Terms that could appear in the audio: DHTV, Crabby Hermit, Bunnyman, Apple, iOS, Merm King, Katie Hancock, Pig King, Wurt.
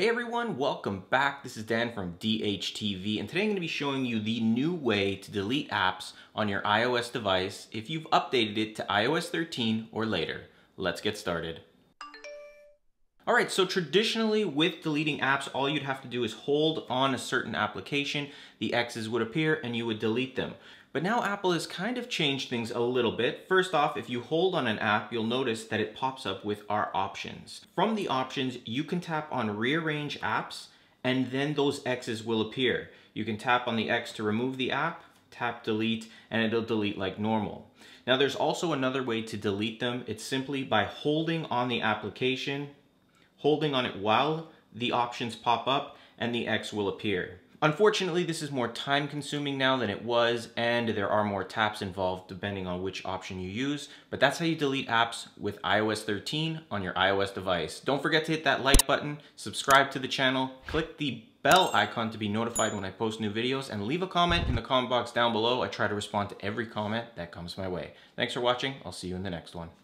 Hey everyone, welcome back. This is Dan from DHTV, and today I'm going to be showing you the new way to delete apps on your iOS device if you've updated it to iOS 13 or later. Let's get started. Alright, so traditionally with deleting apps, all you'd have to do is hold on a certain application, the X's would appear, and you would delete them. But now Apple has kind of changed things a little bit. First off, if you hold on an app, you'll notice that it pops up with our options. From the options, you can tap on Rearrange Apps, and then those X's will appear. You can tap on the X to remove the app, tap delete, and it'll delete like normal. Now there's also another way to delete them. It's simply by holding on the application, holding on it while the options pop up, and the X will appear. Unfortunately, this is more time consuming now than it was, and there are more taps involved depending on which option you use, but that's how you delete apps with iOS 13 on your iOS device. Don't forget to hit that like button, subscribe to the channel, click the bell icon to be notified when I post new videos, and leave a comment in the comment box down below. I try to respond to every comment that comes my way. Thanks for watching. I'll see you in the next one.